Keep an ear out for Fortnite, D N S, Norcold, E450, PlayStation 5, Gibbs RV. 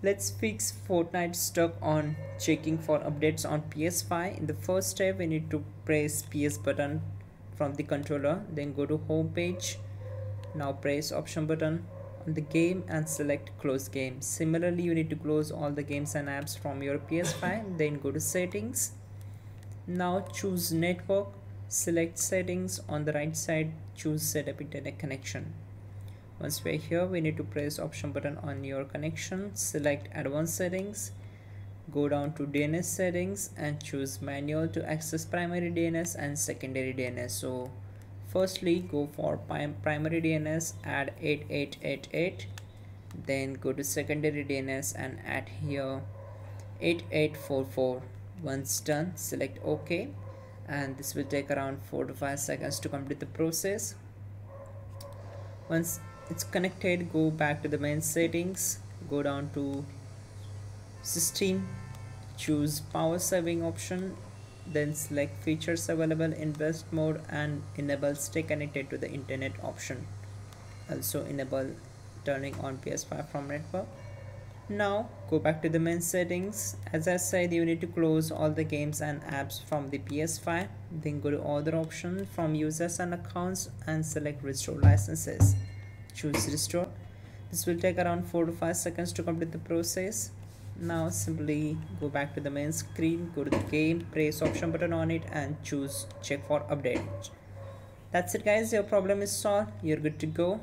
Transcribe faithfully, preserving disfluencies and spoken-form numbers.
Let's fix Fortnite stuck on checking for updates on P S five. In the first step, we need to press P S button from the controller, then go to home page. Now press option button on the game and select close game. Similarly, you need to close all the games and apps from your P S five, then go to settings. Now choose network, select settings. On the right side, choose setup internet connection. Once we're here, we need to press option button on your connection, select advanced settings, go down to D N S settings and choose manual to access primary D N S and secondary D N S. So firstly, go for primary D N S, add eight eight eight eight, then go to secondary D N S and add here eight eight four four. Once done, select OK, and this will take around four to five seconds to complete the process. Once it's connected, go back to the main settings, go down to system, choose power saving option, then select features available in best mode and enable stay connected to the internet option. Also enable turning on P S five from network. Now go back to the main settings. As I said, you need to close all the games and apps from the P S five, then go to other option from users and accounts and select restore licenses. Choose restore. This will take around four to five seconds to complete the process. Now simply go back to the main screen, go to the game, press option button on it and choose check for update. That's it guys, your problem is solved, you're good to go.